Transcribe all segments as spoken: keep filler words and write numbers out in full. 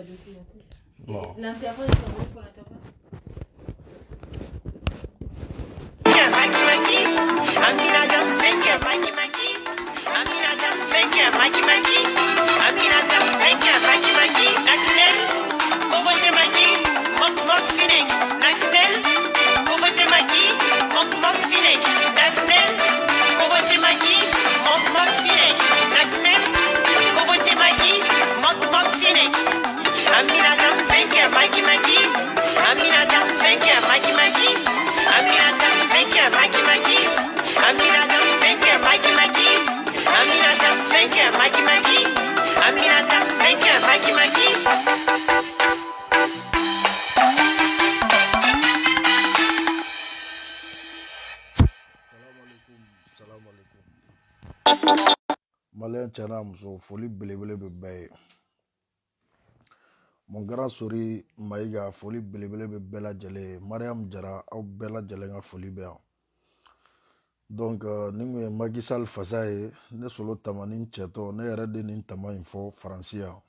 la documentation. Bon. L'intervalle, il s'en va pour l'intervalle. Foli belebele bɛ bɛɛ ye mon grand sori Mayiga foli belebele bɛ bɛɛ lajɛlen Mariam Jara aw bɛɛ lajɛlen ka foli bɛ yan donc ni mun ye Magisal Fasa ye ne solo tamani cɛtɔ ne yɛrɛ de nin tama in fɔ faransiya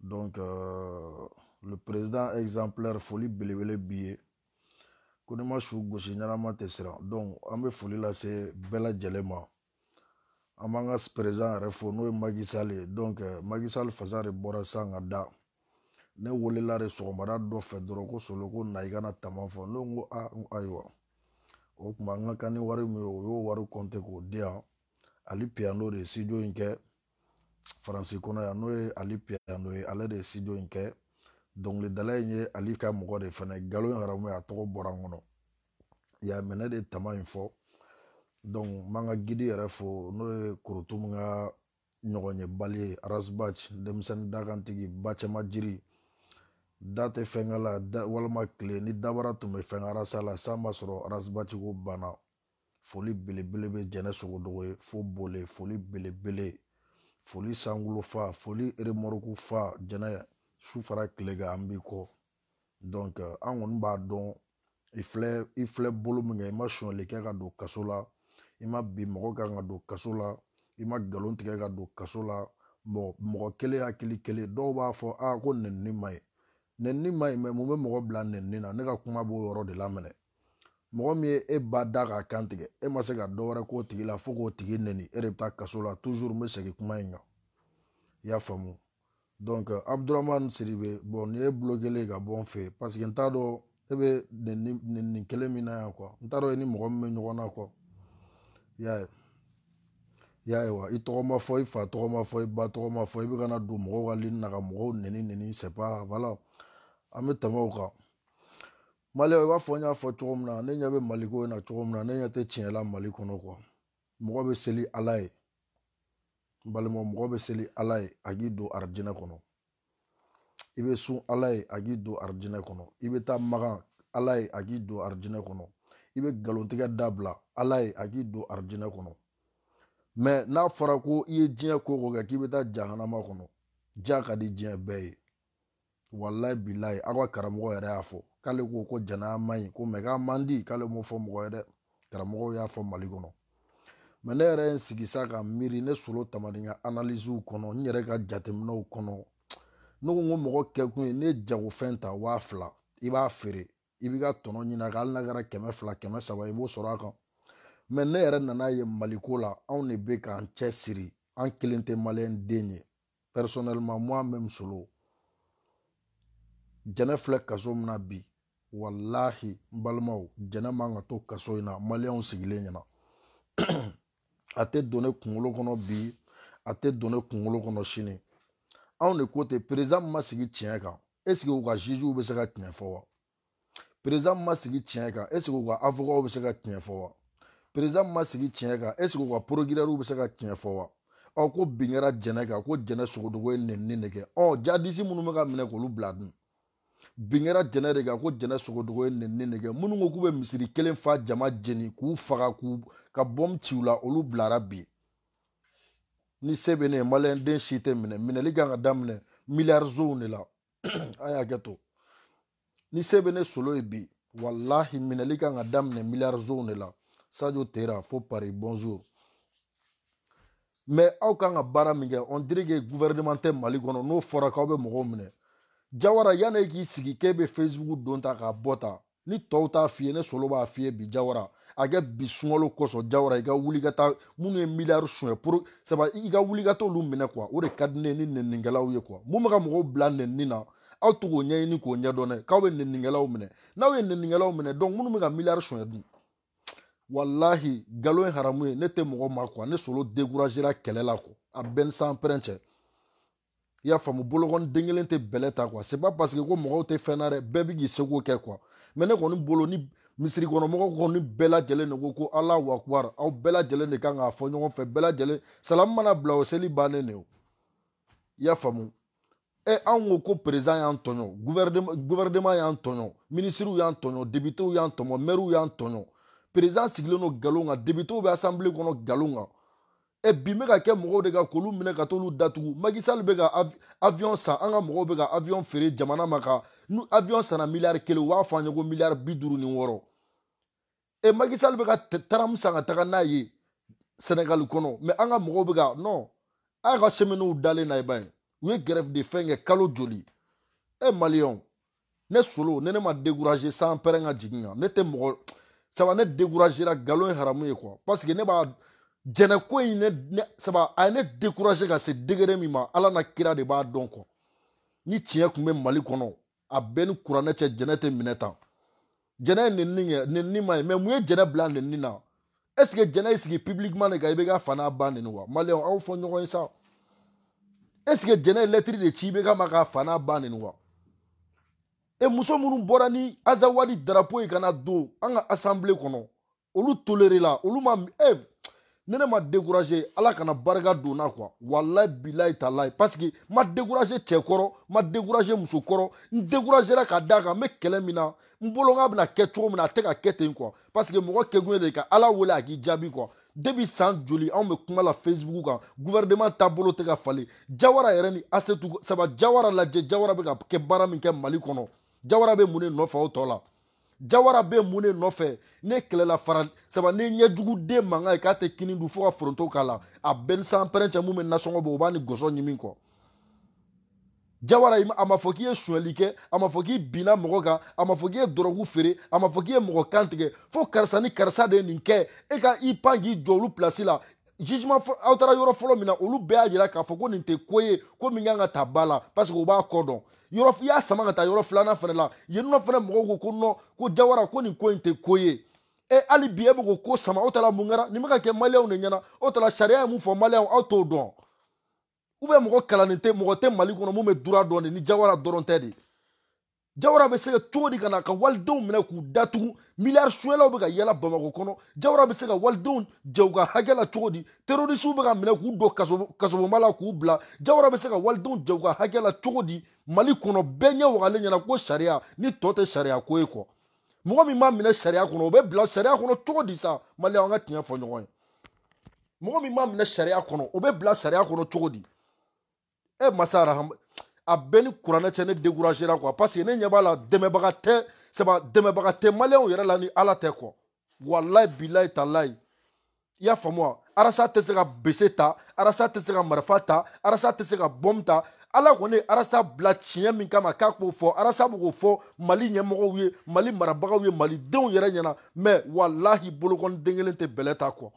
donc le président exemplaire foli belebele bi ye ko ne ma su gosi ɲanama tɛ siran donc an bɛ foli lase bɛɛ lajɛlen ma Amangas présent refournou Magisal donc Magisal Fazare Borasanga da ne wole la resomara do fedroko soloko naigana tamafo no a aywa ok manga kane waru yo waru konte ko dia ali piano de studio inke Francis kono ya noé ali piano e ala de studio inke donc le dalaye ali ka mo de fana galo haramu ya to borangono ya menade tama info donc manga gidi yɛrɛ fo n'o ye kurutum ka ɲɔgɔnɲɛ bali ye Rasbach denmisɛnnin dakantigi Bacɛma Jiri da tɛ fɛnga la walima kile ni dabara tun bɛ fɛnga rasa la san ma sɔrɔ Rasbach ko banna foli belebele bɛ jɛnɛ sogodogo ye fo bole foli belebele foli sangulo fa foli remorku fa jɛnɛ su fara kile kan an b'i kɔ donc an kɔni b'a dɔn i filɛ i filɛ bolo min kɛ i ma sonyali kɛ ka don kaso la i ma bi mɔgɔ kan ka don kaso la i ma galon tigɛ ka don kaso la bon mɔgɔ kelen hakili kelen dɔw b'a fɔ a ko nenni ma ye nenni ma ye mɛ mun bɛ mɔgɔ bila nenni na ne ka kuma b'o yɔrɔ de la minɛ mɔgɔ min ye e ba da k'a kan tigɛ e ma se ka dɔ wɛrɛ k'o tigi la fo k'o tigi neni e de bɛ taa kaso la toujours n bɛ segin kuma in kan i y'a faamu donc Abdurahmane Siribe bon nin ye bulokelen ka bɔ n fɛ yen parce que n t'a dɔn e bɛ nenni nenni kelen min na yan quoi n t'a dɔn e ni mɔgɔ min bɛ ɲɔgɔn na quoi. Ya ya wa itoma foi fa toma foi ba toma foi bi kana du mo ga lin na ga mo neni neni c'est pas voilà ametama uka male wa fonya fo tomna ne nya be maliko na tomna ne nya te chinela maliko no kwa mo be seli alai mbale mo mo be seli alai agido arjina kono ibe sun alai agido arjina kono ibe ta maga alai agido arjina kono ibe galon tiga dabla alai aki do arjina kono me na fara ko iye jinya ko ko ga kibeta jahanama kono jaka di jinya bay wallahi billahi akwa karamo yare afo kale ko ko jana mai ko mega mandi kale mo fo mo yare karamo ya fo malikono me na yare sigisa ka miri ne solo tamadinya analyse kono nyere ka jatemno kono no ngo mo ke ko ne jago fenta wafla iba fere ibiga tono nyina gal nagara keme fla keme saba ibo soraka mais ne yɛrɛ nana ye maliko la anw ne bɛ k'an cɛsiri an kelen tɛ maliyɛn den ye personnellement moi même solo jɛnɛ filɛ kaso min na bi walahi n balimaw jɛnɛ man ka to kaso in na maliyɛnw sigilen ɲɛna a tɛ don ne kunkolo kɔnɔ bi a tɛ don ne kunkolo kɔnɔ sini anw de ko ten président ma sigi tiɲɛ kan est ce que u ka juges bɛ se ka tiɲɛ fɔ wa président ma sigi tiɲɛ kan est ce que u ka avocats bɛ se ka tiɲɛ fɔ wa. Président ma sigi tiɲɛ kan est ce que u ka procureur bɛ se ka tiɲɛ fɔ wa ɔ ko bin kɛra jɛnɛ kan ko jɛnɛ sogodogo ye nenni de kɛ ɔ jadisi minnu bɛ ka minɛ k'olu bila dun bin kɛra jɛnɛ de kan ko jɛnɛ sogodogo ye nenni de kɛ minnu ko k'u bɛ misiri kelen fa jama jeni k'u faga k'u ka bɔm ci u la olu bilara bi ni se bɛ ne ye maliyɛn den si tɛ minɛ minɛli kan ka daminɛ miliyari zone de la a y'a kɛ to ni se bɛ ne solo ye bi walahi minɛli kan ka daminɛ miliyari zone de la. Sadio Tera, faux Paris, bonjour. Mais, au cas où on a barré, on dirait que le gouvernement est malin, on a fait un peu de Jawara yana k'i sigi k'e bɛ Facebook don ta ka bɔ ta ni tɔw t'a f'i ye ne solo b'a f'i ye bi Jawara a kɛ bi sunkalo kɔsɔn Jawara i ka wuli ka taa minnu ye miliyari sunyɛ pour sabu i ka wuli ka t'olu minɛ quoi o de ka di ne ni nɛninikɛlaw ye quoi mun bɛ ka mɔgɔw bila nɛnini na aw t'o ɲɛɲini k'o ɲɛdɔn dɛ k'aw bɛ nɛninikɛlaw minɛ n'aw ye nɛninikɛlaw minɛ donc minnu bɛ ka miliyari sunyɛ dun wallahi galon ye haramu ye ne tɛ mɔgɔ ma quoi ne solo découragera kɛlɛ la quoi a bɛ n san pɛrɛn cɛ. Il y a femme bolon dengelen te beleta quoi c'est pas parce que ko mɔgɔw te fɛn na dɛ bɛɛ bi k'i seko kɛ quoi mais ne kɔni bolo ni misiri kɔnɔ mɔgɔw kɔni bɛɛ lajɛlen de ko ko Allahu Akbar aw bɛɛ lajɛlen de kan k'a fɔ ɲɔgɔn fɛ bɛɛ lajɛlen salamu mana bila o seli bannen ne o i y'a faamu ɛ anw ko ko président y'an tɔɲɔ gouvernement y'an tɔɲɔ ministres y'an tɔɲɔ députés y'an tɔɲɔ maires y'an tɔɲɔ président sigilen no galon kan députés bɛ assemblée kɔnɔ galon kan. Et puis, il y a des gens qui ont été en train de se faire. Macky Sall a un avion ferré. Nous avions un milliard de dollars. Nous avons un milliard de dollars. Et Macky Sall a un Sénégal. Mais il y a des gens qui ont non. Il y a des gens qui ont grève de faim. Et Malion, ne solo, ne m'a découragé sans père. Ça va être découragé la galon haramoué quoi. Parce que ne va Jenako ne ça va ne décourager ka se degré mi ma ala na kira de ba don ko ni tie ku me mali kono a ben kurane che jenete mineta jene ne ninge ne ni mai me mu jene blan ne na est-ce que jene iski publiquement ne ga ibega fana ban ne wa mali au fo nyoko isa est-ce que jene lettre de chi ibega maka fana ban ne wa e muso munu borani azawadi drapeau ikana do anga assemblée kono olu tolérer la olu ma eh ne m'a découragé ala kana barga donna quoi wallahi billahi tallahi parce que m'a découragé cɛkɔrɔ m'a découragé musokɔrɔ n découragera ka da kan me kɛlɛ min na n bolo ka bɛna kɛ cogo min na a tɛ ka kɛ ten quoi parce que mɔgɔ kɛkun de ka ala wele a k'i jaabi quoi depuis san joli anw bɛ kuma la Facebook kan gouvernement taabolo tɛ ka falen Jawara yɛrɛ ni Asetu saba Jawara lajɛ Jawara bɛ ka kɛ baara min kɛ Mali kɔnɔ Jawara bɛ mun de nɔfɛ o tɔ la Jawara be mun de nɔfɛ ne kɛlɛla fara saba ne ɲɛjuguden mankan ye k'a tɛ kini dun fo ka foronto k'a la a bɛ ni san pɛrɛn cɛ mun bɛ nasɔngɔ bɔ o b'a ni gɔsɔ ɲimi kɔ Jawara a ma fɔ k'i ye sonyali kɛ a ma fɔ k'i binna mɔgɔ kan a ma fɔ k'i ye dɔrɔgu feere a ma fɔ k'i ye mɔgɔ kan tigɛ fo karisa ni karisa de ye nin kɛ e ka i pan k'i jɔ olu pilasi la jugement aw taara yɔrɔ fɔlɔ min na olu bɛɛ y'a yira k'a fɔ ko nin tɛ ko ye ko min kan ka ta ba la parce que u b'a kɔ dɔn yɔrɔ i y'a sama ka taa yɔrɔ filanan fana la yen nɔ fana mɔgɔw ko ko non ko Jawara ko nin ko in tɛ ko ye e hali bi e bɛ k'o ko sama aw taara mun kɛra nin bɛ ka kɛ maliyɛnw de ɲɛna aw taara sariya ye mun fɔ maliyɛnw aw t'o dɔn ou bien mɔgɔ kalannen tɛ mɔgɔ tɛ Mali kɔnɔ mun bɛ dura dɔn de ni Jawara dɔrɔn tɛ de Jawara bɛ se ka cogo di ka na ka walidenw minɛ k'u datugu miliyari sunyɛlaw bɛ ka yɛlɛ Bamakɔ kɔnɔ Jawara bɛ se ka walidenw jɛ u ka hakɛ la cogo di terorisiw bɛ ka minɛ k'u don kasobonba la k'u bila Jawara bɛ se ka walidenw jɛ u ka hakɛ la cogo di Mali kɔnɔ bɛɛ ɲɛ wagalen ɲɛna ko sariya ni tɔ tɛ sariya ko ye kɔ mɔgɔ min m'a minɛ sariya kɔnɔ o bɛ bila sariya kɔnɔ cogo di sa maliyɛnw an ka tiɲɛ fɔ ɲɔgɔn ye mɔgɔ min m'a minɛ sariya kɔnɔ o bɛ bila sariya kɔnɔ cogo di e masa arahamu a bɛ ni kuranɛ cɛ ne découragera quoi parce que ne ɲɛ b'a la dɛmɛbaga tɛ saba dɛmɛbaga tɛ maliyɛnw yɛrɛ la ni ala tɛ quoi walayi bilayi talayi i y'a faamu wa arasa tɛ se ka bese ta arasa tɛ se ka marifa ta arasa tɛ se ka bɔmu ta ala kɔni arasa bila tiɲɛ min kama k'a k'o fɔ arasa bɛ k'o fɔ mali ɲɛmɔgɔw ye mali marabagaw ye malidenw yɛrɛ ɲɛna mais walahi bolokɔni den kelen tɛ bɛlɛ ta quoi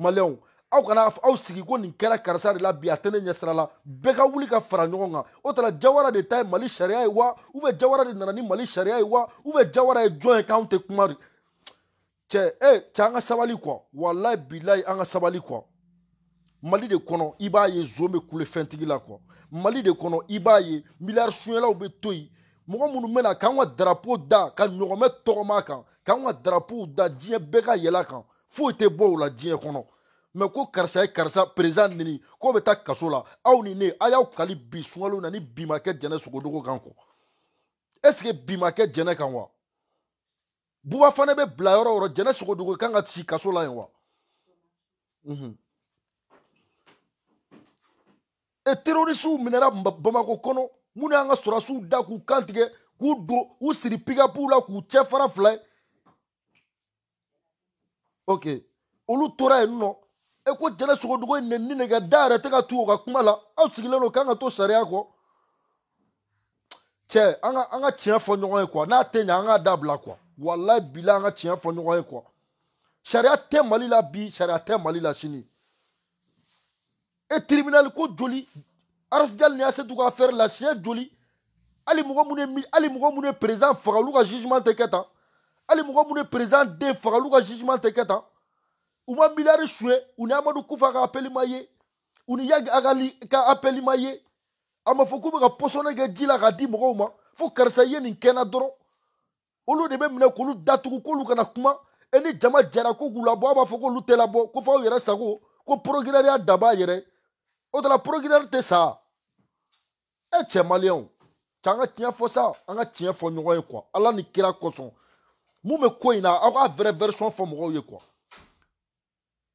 maliyɛnw aw kana aw sigi ko nin kɛra karisa de la bi a tɛ ne ɲɛ sira la bɛɛ ka wuli ka fara ɲɔgɔn kan o tala Jawara de ta ye Mali sariya ye wa ou bien Jawara de nana ni Mali sariya ye wa ou bien Jawara ye jɔn ye k'anw tɛ kuma cɛ eh cɛ an ka sabali quoi walayi bilayi an ka sabali quoi Mali de kɔnɔ i b'a ye zon bɛ kule fɛntigi la quoi Mali de kɔnɔ i b'a ye miliyari sunyɛlaw bɛ to yen mɔgɔ minnu bɛ na k'an ka darapo da ka ɲɔgɔnmɛ tɔgɔma kan k'an ka darapo da diɲɛ bɛɛ ka yɛlɛ kan foyi tɛ bɔ o la diɲɛ kɔnɔ. Mais ko karisa karisa président nini ko beta kasola aw ni ne ayaw kali bi sualo na ni bi market jene sugodogo kanko est-ce que bi market jene kanwa buba fane be bla yoro yoro jene sugodogo kanga ci kasola yanwa mhm et terrorisu minera bamako kono muna nga sorasu da ku kantige ku do u siri piga pula ku chefara fly OK olu tora enno e ko jɛnɛ sogodogo in nɛni ne ka da yɛrɛ tɛ ka tu o ka kuma la aw sigilen don k'an ka to sariya kɔ Tiens, on a tiens fond noir quoi. Na tenya on a dabla quoi. Wallahi bila on a tiens fond noir quoi. Sharia te mali la bi, sharia te mali la chini. Et tribunal ko joli. Arsdal ni assez doit faire la chienne joli. Ali mouga moune ali mouga moune présent faralouga jugement teketa. Ali mouga moune présent de faralouga jugement teketa. Ouma milare choué, ou ne amadou koufara appeli maye. Ou ni yag agali ka appeli maye. Ama foko mega posone ga dila ga di mouga ouma. Fo karsa yen in kena doron. Olo de même ne kolu datu kolu kana kuma. Eni jama jara ko gula bo ama foko lute la bo. Ko fa yere sago. Ko programme ya daba yere. O de la programme te sa. Et tchè malien. Tanga tient fo ça, anga tient fo nyoy quoi. Allah ni kira koson. Mou me ko ina a vraie version fo moye quoi.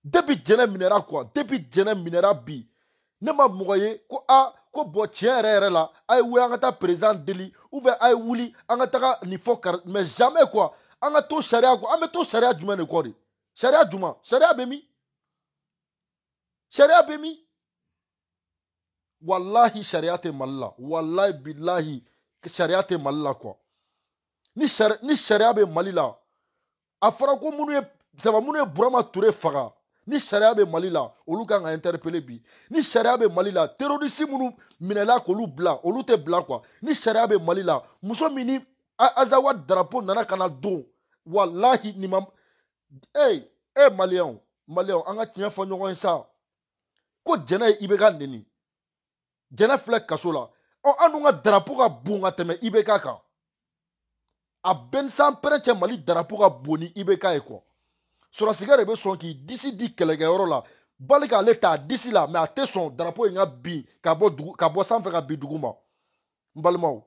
Depuis jeune minéral quoi, depuis jeune minéral bi. Ne ma moye ko a ko bo tient rere la, ay we anga ta présent deli ou ve ay wuli anga ta ni fo kar mais jamais quoi. Anga to sharia quoi, anga to sharia djuma ne ko ri. Sharia djuma, sharia bemi. Sharia bemi. Wallahi sharia te malla. Wallahi billahi sharia te malla quoi. Ni sharia ni sharia be mali la. Afara ko munu ça va munu Burama Touré faga. Ni sharia be mali la. Olu ka nga interpeller bi. Ni sharia be mali la. Terroriste munu minela ko lu bla. Olu te bla quoi. Ni sharia be mali la. Muso mini azawa drapeau nana kana do. Wallahi ni mam hey hey Malien Malien anga tien fo nyogon ça. Ko jena ibega neni. Jena flek kasola. On a un drapeau à bonga teme ibeka ka. A ben san prêche mali drapeau à boni ibeka e quoi. Sur la cigare be son qui d'ici dit que les gars là. Balika l'état d'ici là mais a te son drapeau nga bi kabo kabo san fera bi duguma. Mbalmao.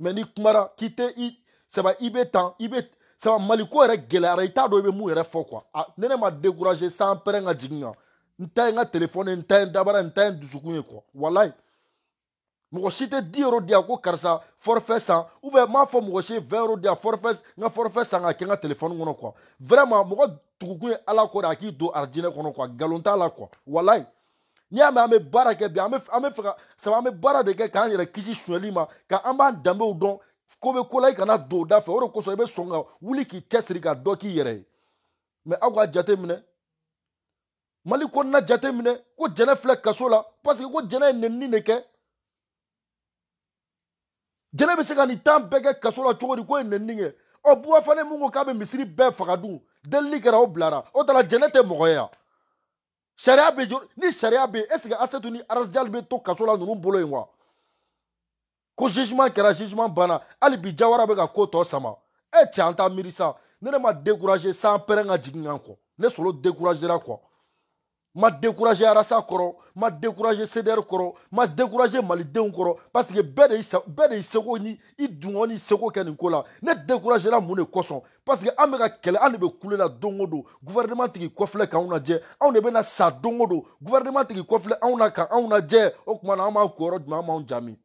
Mais ni kumara kite i ça va ibe tan ibe ça va maliko re gelare ita do be mu re fo quoi. Nene ma décourager sans prêche nga jigna. Nta nga téléphone nta dabara nta dusukunye quoi wallahi mo cité dix euros dia ko karsa forfait cent ou bien ma fo mo cité vingt euros dia forfait nga forfait cent nga kenga téléphone ngono quoi vraiment mo dusukunye ala ko da ki do arjine kono quoi galonta la quoi wallahi nya ma me baraka bi ame ame fra ça va me barade ke kan yere kishi swelima ka amba dambe udon ko be ko lai kana do da fe oro ko so be songa wuli ki testri ka do ki yere mais agwa jate mine Mali ko na jate mine ko jene flek kaso la parce que ko jene nenni ne ke jene be se ka ni tan bege kaso la cogo di ko nenni nge o buwa fane mungu ka be misiri bɛɛ faga dun delili kɛra o bilara o tala jene tɛ mɔgɔ ye ya sariya bɛ jɔ ni sariya bɛ est ce que Asetu ni Arazjali bɛ to kaso la ninnu bolo yen wa ko jugement kɛra jugement banna hali bi Jawara bɛ ka ko tɔ sama e cɛ an ta miiri sa ne ne ma décourager sans pɛrɛn ka jigin kan kɔ ne solo découragera quoi. Ma découragé Arasa Koro, ma découragé C D R Koro, ma découragé Malidéon Koro, parce que Bede Isegoni, Idouani Sego Kanikola, ne découragé la Moune Kosson, parce que Amérique, elle a coulé la Dongodo, gouvernement qui coiffe quand on a dit, on est bien à sa Dongodo, gouvernement qui coiffe on a quand on a dit, Okman Ama Koro, Maman Jami.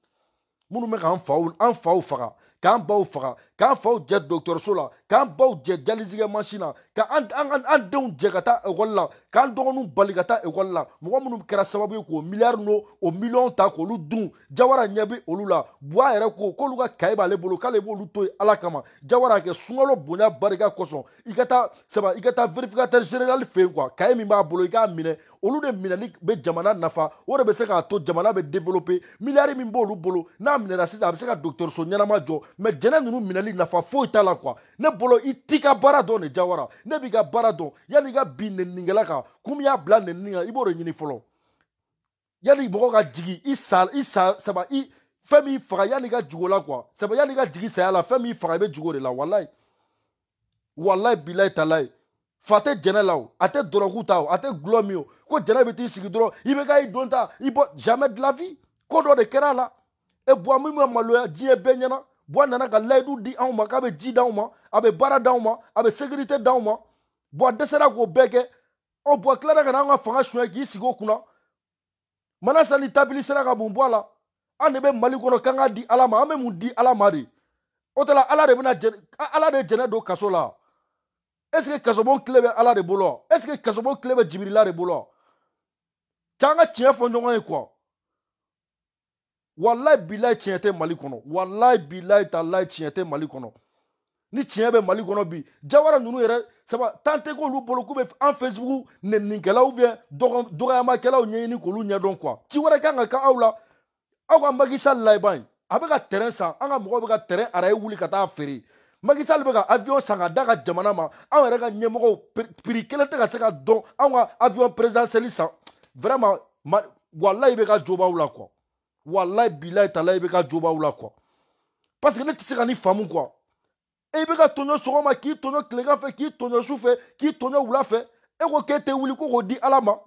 Mounou mec en faoul, en faoul fara, quand baou fara, quand faoul jet docteur Sola, quand baou jet jalizige machina, quand an an an don jegata e walla, quand don nou baligata e walla, mouwa mounou kera sababu ko milliard no, o million ta ko lou dun, Jawara nyabe olula, boa ere ko, ko luka kaiba le bolo, kale bo luto alakama, Jawara ke sungalo bonya bariga koson, ikata, seba, ikata verificateur général fe kwa, kaimi mba bolo, ika mine, olu de minalik be jamana nafa ore be se ka to jamana be développer milliards min bolu bolo na minera sisa be se ka docteur Sonyana Majo mais jena nunu minalik nafa fo itala quoi ne bolo itika barado ne Jawara ne biga barado yani ga bin ningela ka kumya bla ninga iboro nyini folo yani boko ka jigi isal isal saba i famille fra yani ga jugola quoi saba yani ga jigi sa la famille fra be jugore la wallahi wallahi billahi talai Fate Genelao, à tête de la route, à tête glomio, quand Genelabiti Sigidro, il me gagne d'onta, il porte jamais de la vie, Kodo de Kerala, et Boamima Maloua, Dieu Benyana, Boanana Galaidou di en ma, avec Di Dauma, avec Bara Dauma, avec Sécurité Dauma, Bois de Sera Gobeke, on boit Claragana Franchouaki Sigokuna, Manasani Tabili Sera Bumboala, Annebe Malikono Kanga di Alama, Amemu di Alamari, Otala Ala de Genedo Casola. Est-ce que Kasobon Klebe ala rebolo? Est-ce que Kasobon Klebe Djibrila rebolo? Tanga tient fondement et quoi? Wallahi billahi tiɲɛ tɛ Mali kɔnɔ. Wallahi billahi talahi tiɲɛ tɛ Mali kɔnɔ. Ni tiɲɛ bɛ Mali kɔnɔ bi Jawara ninnu yɛrɛ saba tante k'olu bolo k'u bɛ en Facebook nɛninkɛlaw ou bien dɔgɔyamakɛlaw ɲɛɲini k'olu ɲɛdɔn quoi. Ci wɛrɛ kan ka k'aw la. Aw ka Macky Sall laban a bɛ ka terrain san, an ka mɔgɔw bɛ ka terrain araye wuli ka taa feere. Macky Sall bɛ ka avion san ka da ka jamana ma. Anw yɛrɛ ka ɲɛmɔgɔw prix kelen tɛ ka se ka dɔn. Anw ka avion présidentiel san vraiment wallahi bɛ ka jobaw la quoi. Wallahi billahi talahi bɛ ka jobaw la quoi. Parce que ne tɛ se ka ni faamu quoi. Et bɛ ka tɔɲɔ sɔgɔma k'i tɔɲɔ tilegan fɛ k'i tɔɲɔ su fɛ k'i tɔɲɔ wula fɛ e ko k'e tɛ wuli ko k'o di Ala ma.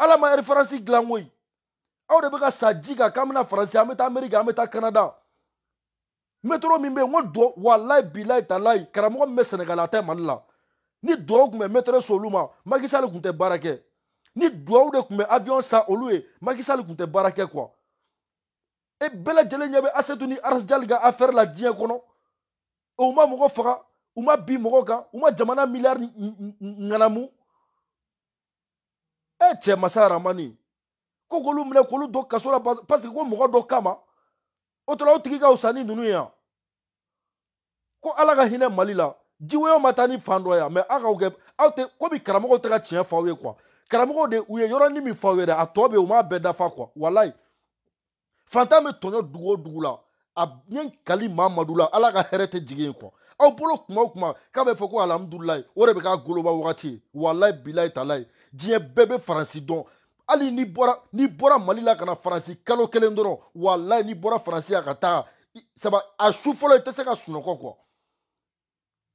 Ala ma référence dilan koyi. Aw de bɛ ka sa ji kan k'an bɛna Faransi an bɛ taa Amérique an bɛ taa Canada. Métro min bɛ yen n ko dɔ wallahi billahi talahi karamɔgɔ min bɛ Sénégal a tɛ Mali la. Ni dɔw tun bɛ métro sɔn olu ma Macky Sall tun tɛ baara kɛ. Ni dɔw de tun bɛ avion san olu ye Macky Sall tun tɛ baara kɛ quoi. Et bɛɛ lajɛlen ɲɛ bɛ Assetou ni Arsenal ka affaire la diɲɛ kɔnɔ. O ma mɔgɔ faga u ma bi mɔgɔ kan u ma jamana milliard ŋanamu. E cɛ Masa Rahamani ko k'olu minɛ k'olu dɔ kaso la parce que ko mɔgɔ dɔ kama o tɔla o tigi ka wusa ni ninnu ye yan. Ko Ala ka hinɛ Mali la jiwoyɔ ma taa ni fan dɔ ye mais aw k'aw kɛ aw tɛ komi karamɔgɔw tɛ ka tiɲɛ f'aw ye quoi. Karamɔgɔw de u ye yɔrɔnin min f'aw ye dɛ a tɔ bɛ u m'a bɛɛ dafa quoi walayi. Fantan bɛ tɔɲɔ dugu o dugu la. A bien Kali Mamadou la Ala ka hɛrɛ tɛ jigin quoi. Aw bolo kuma o kuma k'a bɛ fɔ ko alhamdulilayi o de bɛ k'a goloba wagati walayi bilayi talayi diɲɛ bɛɛ bɛ Faransi dɔn. Hali ni bɔra ni bɔra Mali la ka na Faransi kalo kelen dɔrɔn walayi ni bɔra Faransi a ka taa saba a su fɔlɔ i tɛ se ka sunɔgɔ quoi.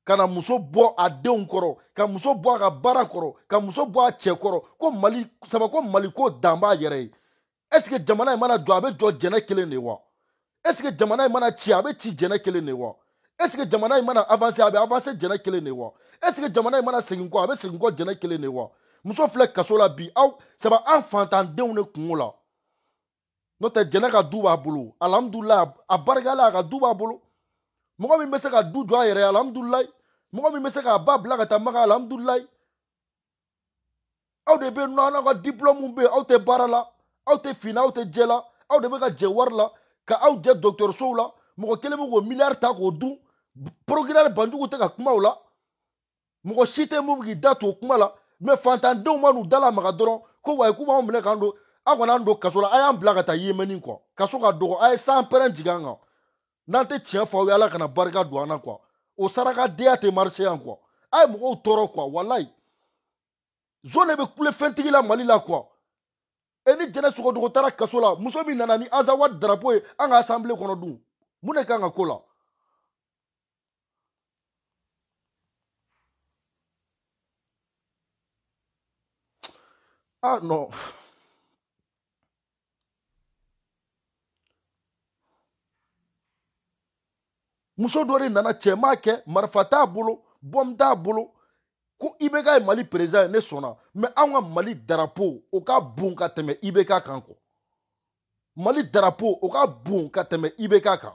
Ka na muso bɔ a denw kɔrɔ ka muso bɔ a ka baara kɔrɔ ka muso bɔ a cɛ kɔrɔ ko Mali saba ko Mali ko dan b'a yɛrɛ ye. Est ce que jamana in mana jɔ a bɛ jɔ jɛnɛ kelen de wa. Est-ce que jamana in mana ci a bɛ ci jɛnɛ kelen de wa. Est-ce que jamana in mana avancer a bɛ avancer jɛnɛ kelen de wa. Est-ce que jamana in mana segin kɔ a bɛ segin kɔ jɛnɛ kelen de wa. Muso filɛ kaso la bi aw saba an fantandenw de kungo la. N'o tɛ jɛnɛ ka du b'a bolo alhamdulilayi a barika la a ka du b'a bolo. Mɔgɔ min bɛ se ka du jɔ a yɛrɛ ye alhamdulilayi. Mɔgɔ min bɛ se k'a ba bila ka taa maga alhamdulilayi. Aw de bɛ yen nɔ an ka diplôme bɛ yen aw tɛ baara la aw tɛ fina aw tɛ jɛ la aw de bɛ ka jɛ wari la. Ka aw jɛ dɔgɔtɔrɔsow la mɔgɔ kelen bɛ k'o miliyari ta k'o dun procureur banjugu tɛ ka kuma o la mɔgɔ si tɛ mun bɛ k'i da t'o kuma la mɛ fantandenw ma n'u da lamaga dɔrɔn ko wayi k'u b'anw minɛ k'an don aw kana an don kaso la a y'an bila ka taa Yemeni kɔ kaso ka dɔgɔ a ye san pɛrɛn jigin an kan n'an tɛ tiɲɛ fɔ aw ye Ala kana barika don an na quoi o sarakadenya tɛ marché yan quoi a ye mɔgɔw tɔɔrɔ quoi walayi zone bɛ kule fɛntigi la Mali la quoi. Et ni jɛnɛ sogodogo taara kaso la muso min nana ni Azawad drapeau ye an ka assemblée kɔnɔ dun mun de kan ka ko la. Ah non. Muso dɔ de nana cɛ m'a kɛ marifa t'a bolo bɔm t'a bolo. Ko Ibeka ye Mali président ne sɔnna mais anw ka Mali drapeau o ka bon ka tɛmɛ Ibeka kan quoi. Mali drapeau o ka bon ka tɛmɛ Ibeka kan.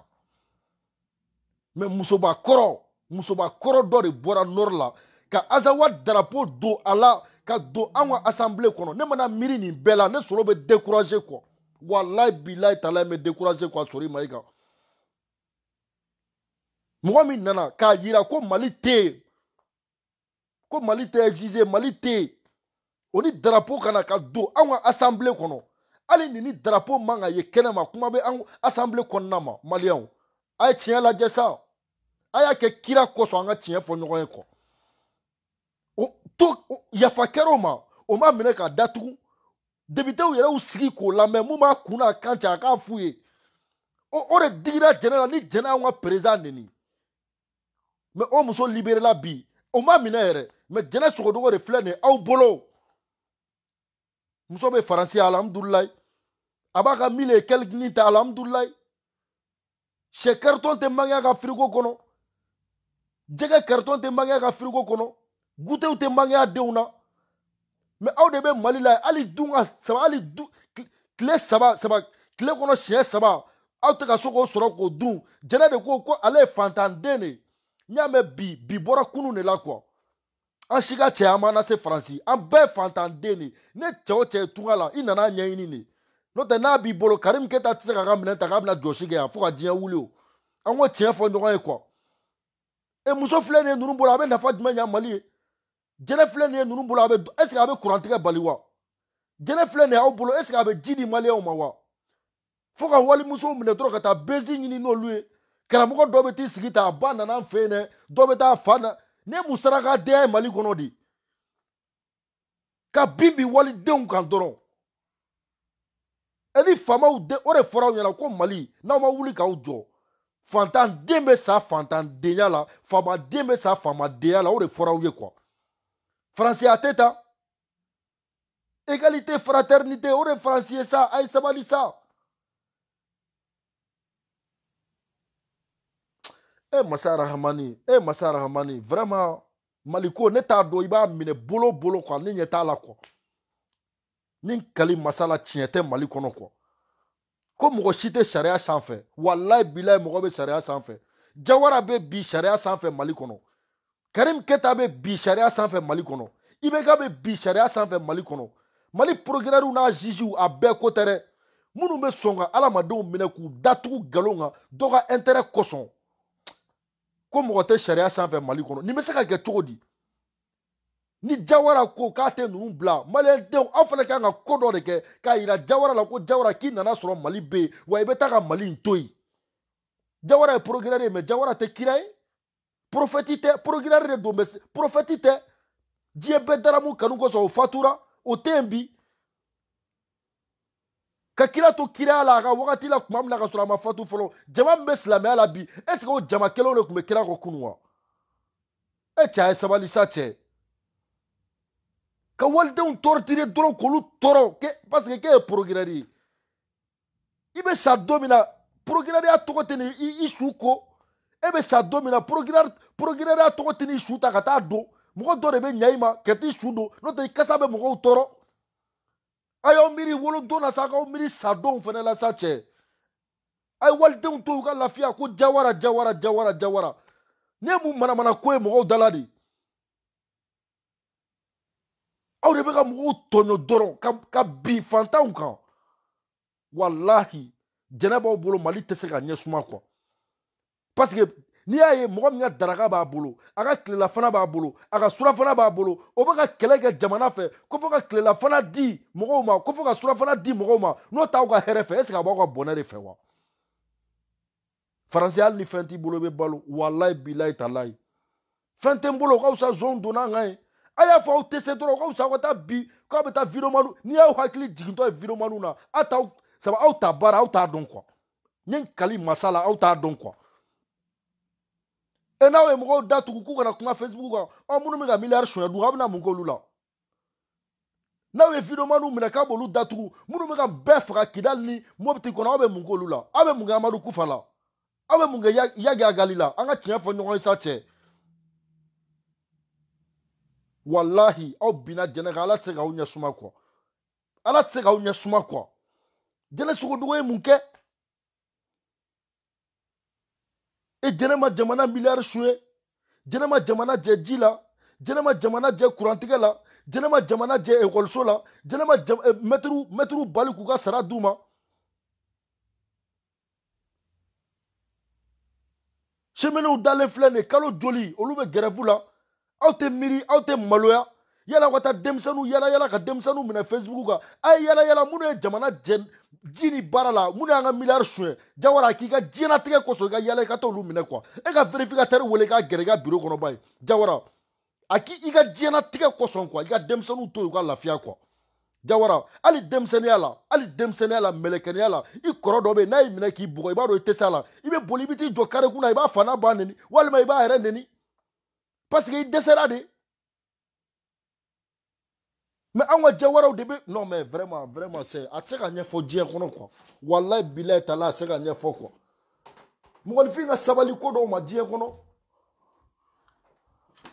Mais musoba kɔrɔ musoba kɔrɔ dɔ de bɔra nord la ka Azawad drapeau don a la ka don anw ka assemblée kɔnɔ ne mana miiri nin bɛɛ la ne sɔrɔ bɛ découragé quoi. Walayi bilayi talayi bɛ découragé quoi sori ma i kan. Mɔgɔ min nana k'a yira ko Mali tɛ. Ko Mali tɛ exigé Mali tɛ o ni drapeau kana ka don anw ka assemblée kɔnɔ hali ni ni drapeau man ka ye kɛnɛma kuma bɛ anw assemblée kɔnɔna ma maliyɛnw a ye tiɲɛ lajɛ sa a y'a kɛ kira kɔsɔn an ka tiɲɛ fɔ ɲɔgɔn ye kɔ o to yafa kɛr'o ma o ma minɛ k'a datugu députéw yɛrɛ y'u sigi k'o lamɛn mun b'a kun n'a kan cɛ a k'a f'u ye o o de digira jɛnɛ la ni jɛnɛ anw ka président neni mais o muso libéré la bi o ma minɛ yɛrɛ. Mais jɛnɛ sogodogo de filɛ nin aw bolo muso bɛ Faransi alhamdulilayi a b'a ka mille et quelques ni ta alhamdulilayi sɛ carton tɛ mankan ka frigo kɔnɔ jɛgɛ carton tɛ mankan ka frigo kɔnɔ gutew tɛ mankan a denw na mais aw de bɛ Mali la hali dun ka saba hali du tile saba saba tile kɔnɔ siɲɛ saba aw tɛ ka se k'o sɔrɔ k'o dun jɛnɛ de ko ko ale ye fantanden de n y'a mɛn bi bi bɔra kunun de la quoi. An si ka cɛya ma na se Faransi an bɛɛ ye fantanden de ye ne cɛ o cɛ ye tunga la i nana ɲɛɲini de Notre nabi bolo karim ke ta tsira ramna ta ramna joshige ya fuka dia wulio. Anwo tien fondo ko ekwa. E muso flene nunu bolo abe na fadima nya mali. Jene flene nunu bolo abe eska abe kurantika baliwa. Jene flene au bolo eska abe jidi mali o mawa. Fuka wali muso mne tro ka ta bezi ni no lui. Kala moko dobe ti sigita bana na mfene dobe ta fana ne musara ka de mali konodi. Ka bimbi wali deun kan doron. Eli fama ou de ore fora ou yana ko mali na ma wuli ka ujo fantan dembe sa fantan deya la fama dembe sa fama deya la ore fora ou ye quoi français à tête égalité fraternité ore français ça ay sabali ça eh masara hamani eh masara hamani vraiment maliko neta do iba mine bolo bolo quoi ni neta la quoi. Ni kali masala tiente mali kono ko ko mo chite sharia sans fait wallahi billahi mo be sharia sans fait jawara be bi sharia sans fait mali kono karim keta be bi sharia sans fait mali kono ibeka be bi sharia sans fait mali kono mali progrès na jiju abe ko tere munu be songa ala madu mine ku datu galonga doga intérêt koson ko mo te sharia sans fait mali kono ni me saka ke todi ni jawara ko kate numbla malen de afala kanga kodo de ke ka ira jawara la ko jawara ki nana soro mali be wa ibeta ka mali ntoi jawara progrès mais jawara te kirai prophétité progrès do mes prophétité die bedara mu kanugo so fatura o tembi ka kira to kira la ga wakati la kumamna ka soro ma fatu folo jama meslam ala bi est-ce que jama kelo ne kume kira ko kunwa e cha sabali sache quand on a un torturé, on a parce que c'est un progrès. Il est sadomina, progrès à tout tenir, il souko. Il est sadomina, progrès à tout tenir, il souta à do. Mon doré ben yaima, qu'est-ce qu'il soudo, l'autre est cassabe mon toro. Aïe, miri, wolo dona saga, on miri sadom, fene la sache. Aïe, walte un toga la fia, ko jawara, jawara, jawara, jawara. Nemu manamana kwe mon daladi. Aure bega mo tono doron ka ka bi fantan kan wallahi jenaba bolo mali tese ka nyesuma quoi parce que ni aye mo nya daraga ba bolo aga klela fana ba bolo aga sura fana ba bolo o bega kelega jamana fe ko foka klela fana di mo ma ko foka sura fana di mo ma no taw ka here fe eska ba ko bonere fe wa faransial ni fenti bolo be balo wallahi billahi talai fenten bolo ka usa zone dona ngai aya fa o tese doro ko sa ko ta bi ko be ta vidéo manu ni ya hakili jiginto vidéo manu na ata sa ba auta bara auta don ko nyen kali masala auta don ko e nawe mo da tu ku kana kuma Facebook o munu mi ga milliard shoya du habna mun ko lula nawe vidéo manu mi na ka bolu da tu munu mi ga be fra kidal ni mo bti ko na be mun ko lula abe mun ga madu ku fala abe mun ga ya ga galila anga tien fo nyon sa che wallahi au bina général ala tsega unya suma quoi ala tsega unya suma quoi jene suko duwe munke e jene ma jamana milliard shwe jene ma jamana je jila jene ma jamana je courantike la jene ma jamana je école so la jene ma metru metru baliku ka sara duma chemeno dale flene kalo joli olube gerevu la aute miri aute maloya yala wata demsanu yala yala ka demsanu mina Facebook ka ay yala yala mune jamana jen jini barala mune anga milliard chwe jawara ki ka jina tike koso ka yala ka to lu mina kwa e ka verificateur wole ka gerega bureau kono bay jawara aki i ka jina tike koso kwa i ka demsanu to ka lafia kwa jawara ali demsani ala ali demsani ala melekani ala i koro do be nay mina ki bugo i ba do tesala i be bolibiti jokare kuna i ba fana baneni walma i ba here neni parce qu'il décédera de. Mais on va dire au début. Non, mais vraiment, vraiment, c'est. C'est gagné, faut dire qu'on a quoi. Wallah, Bilal, Tala, c'est gagné, faut quoi. Mon fils a sabali quoi, on m'a dit qu'on a.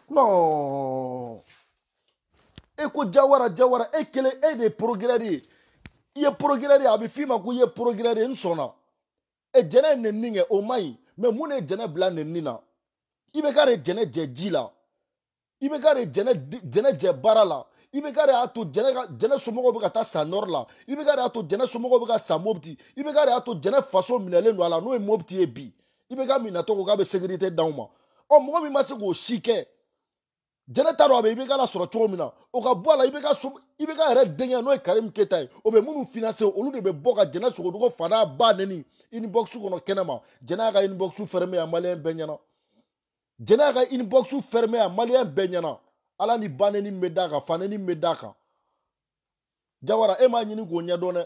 Non. Et quoi, Jawara, Jawara, et quel est des progrès. Il est progrès, avec Fima, il est progrès, nous sommes là. Et Jenna n'est ni au maï, mais mon est Jenna Blan n'est ni là. Il me garde jené je jila. Il me garde jené jené je barala. I bɛ k'a to jɛnɛ jɛnɛ somɔgɔw bɛ ka taa san nord la, i bɛ k'a to jɛnɛ somɔgɔw bɛ ka san Mopti, i bɛ k'a to jɛnɛ faso minɛlen don a la n'o ye Mopti ye bi, i bɛ ka min na tɔgɔ k'a bɛ sécurité d'aw ma, ɔ mɔgɔ min ma se k'o si kɛ jɛnɛ ta dɔn a bɛ i bɛ k'a la sɔrɔ cogo min na o ka bɔ a la, i bɛ ka so i bɛ k'a yɛrɛ denkɛ n'o ye Karim Keita ye, o bɛ minnu financer olu de bɛ bɔ ka jɛnɛ sogodogo fana ba neni inbox kɔnɔ kɛnɛma, jɛnɛ ka inbox fermé a malien bɛɛ ɲɛna, jɛnɛ ka inbox fermé a malien bɛɛ ɲɛna. Ala ni baneni medaka faneni medaka Jawara ema nyini ko nyadone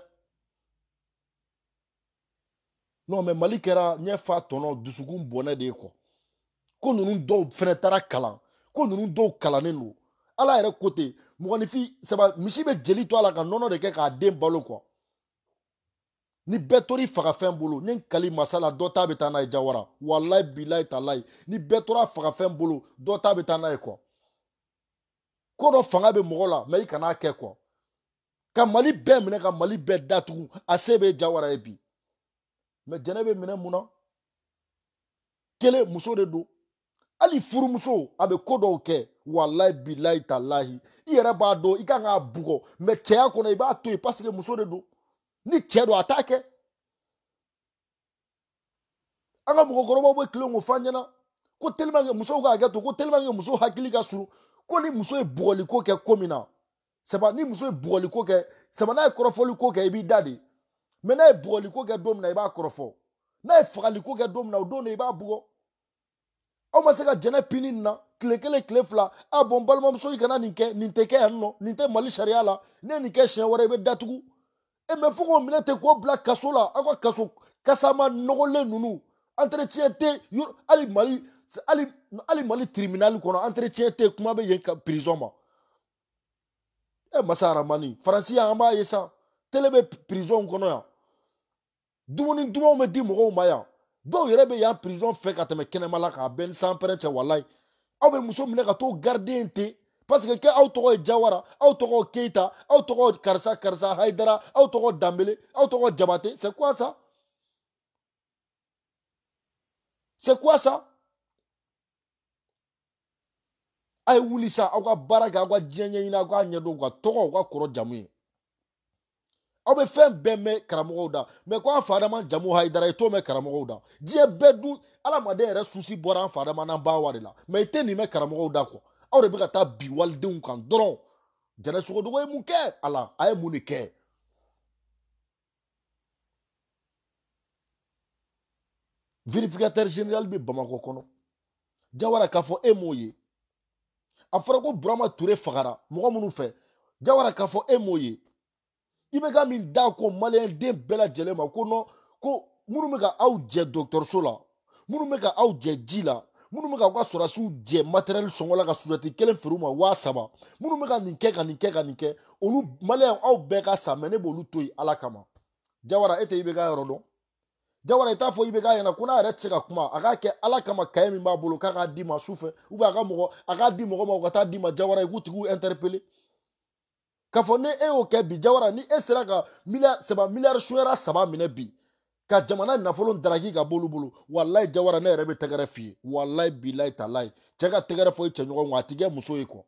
non mais malikera nya fa tono dusugun bonne de ko ko nunu do fenetara kala ko nunu do kala nenu ala ere côté moni fi seba mishibe jeli to ala ka nono de ke ka den balo ko ni betori faga fen bolo ni kali masala dota betana e Jawara wallahi billahi talai ni betora faga fen bolo dota betana e ko Kodo fanga be mogola, mais il kana ke ko. Ka mali be mine ka mali be datu asebe Jawara ebi. Mais jenebe mine muna. Kele muso de do. Ali furu muso abe kodo ke wallahi billahi talahi. I era ba do i ka nga bugo, mais cheya ko na iba to parce que muso de do. Ni che do attaque. Anga mugo robo bo klongo fanyana. Ko tellement que muso ka gato, ko tellement que muso hakili ka suru. Quand les muso brûlent quoi qu'est communa, c'est pas ni muso brûlent quoi qu'est, c'est pas na corofoli quoi qu'est ibidadi, mais na brûlent quoi qu'est dom na iba corofo, na frali quoi qu'est dom na dom na iba bugo. On m'a sega jana pinin na, clé clé clé fla, a bombal muso ikana ninke, ninte ke anno, ninte mali sharia la, ne ninke chien wara ibidatu. Et me faut qu'on mine te quoi black kasola, a quoi kaso, kasama nogole nunu, entretien te, yo ali mali. Ali ali mali tribunal kono entretien te kuma be yen prison ma e masara mani fransi amba yesa telebe prison kono ya dumuni dumo me di mogo ma ya do yere be ya prison fe ka teme kenema la ka ben sans prêtre wallahi aw be muso mine ka to garder te parce que ke aw to ko Jawara aw to ko Keita aw to ko Karsa Karsa Haidara aw to ko Dambele aw to ko Jabate c'est quoi ça c'est quoi ça ay wuli sa aw ka baara kɛ aw ka diɲɛ ɲɛɲini aw k'a ɲɛdɔn u ka tɔgɔ u ka kɔrɔ jamu ye aw bɛ fɛn bɛɛ mɛn karamɔgɔw da mɛ ko an fadama jamu Haidara i t'o mɛn karamɔgɔw da diɲɛ bɛɛ dun adamaden yɛrɛ susi bɔra an fadama n'an bawa de la mɛ i tɛ nin mɛn karamɔgɔw da kɔ aw de bɛ ka taa bi walidenw kan dɔrɔn jɛnɛ sogodogo ye mun kɛ Ala a ye mun de kɛ vérificateur général bɛ Bamakɔ kɔnɔ Jawara k'a fɔ e m'o ye. A fɔra ko Burama Ture fagara mɔgɔ minnu fɛ Jawara k'a fɔ e m'o ye i bɛ ka min da ko maliyɛn den bɛɛ lajɛlen ma ko nɔ ko minnu bɛ ka aw jɛ dɔgɔtɔrɔso la minnu bɛ ka aw jɛ ji la minnu bɛ ka aw ka sɔrɔdasiw jɛ matériel sɔngɔ la ka sujɛti kelen feere u ma waa saba minnu bɛ ka nin kɛ ka nin kɛ ka nin kɛ olu maliyɛn aw bɛɛ ka sa mɛ ne b'olu to yen Ala kama Jawara e tɛ i bɛ k'a yɔrɔ dɔn Jawara i t'a fɔ i bɛ k'a ɲɛna ko n'a yɛrɛ tɛ se ka kuma a k'a kɛ Ala kama kaye min b'a bolo k'a k'a di ma sufɛ ou bien a ka mɔgɔ a k'a di mɔgɔ ma o ka taa di ma Jawara i k'u tigiw interpeller k'a fɔ ni e y'o kɛ bi Jawara ni e sera ka miliyari saba miliyari sunyɛra saba minɛ bi ka jamana nafolo daraki ka b'olu bolo walayi Jawara ne yɛrɛ bɛ tɛgɛrɛ f'i ye walayi bilayi talayi cɛ ka tɛgɛrɛ fɔ i cɛɲɔgɔn kɔ a ti kɛ muso ye kɔ